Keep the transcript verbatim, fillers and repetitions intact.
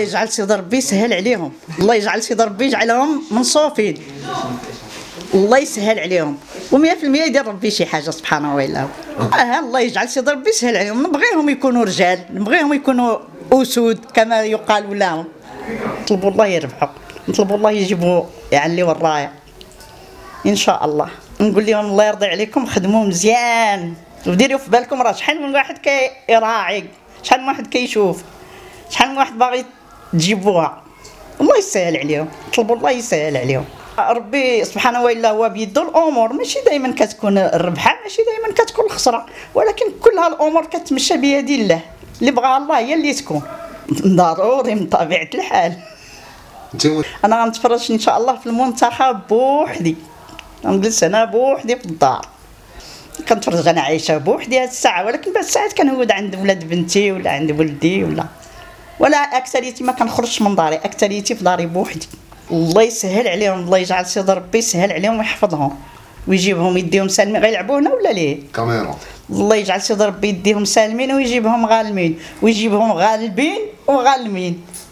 يجعل سيدي ربي يسهل عليهم، الله يجعل سيدي ربي يجعلهم منصوفين، الله يسهل عليهم و100% يدير ربي شي حاجه سبحانه وتعالى. اه الله يجعل سيدي ربي يسهل عليهم، نبغيهم يكونوا رجال، نبغيهم يكونوا اسود كما يقال لهم. نطلبوا الله يربحوا، نطلبوا الله يجيبوا يعليوا الرايه ان شاء الله. نقول لهم الله يرضي عليكم خدموا مزيان، وديروا في بالكم راه شحال من واحد كيراعي، شحال من واحد كيشوف، شحال من واحد باغي تجيبوها. الله يسهل عليهم، طلبوا الله يسهل عليهم. ربي سبحانه وتعالى هو بيدو الامور، ماشي دائما كتكون الربحه، ماشي دائما كتكون الخسره، ولكن كلها الامور كتمشى بيد الله، اللي بغاها الله هي اللي تكون. ضروري من طبيعه الحال. انا غنتفرج ان شاء الله في المنتخب بوحدي، غنجلس هنا بوحدي في الدار كنتفرج، انا عايشه بوحدي هاد الساعه، ولكن بعض الساعات كنهود عند ولاد بنتي ولا عند ولدي ولا ولا اكثريتي ما كنخرجش من داري، اكثريتي في داري بوحدي. الله يسهل عليهم، الله يجعل سيدي ربي يسهل عليهم ويحفظهم ويجيبهم يديهم سالمين. غيلعبوا هنا ولا ليه؟ كاميرا. الله يجعل سيدي ربي يديهم سالمين ويجيبهم غالمين، ويجيبهم غالبين وغالمين.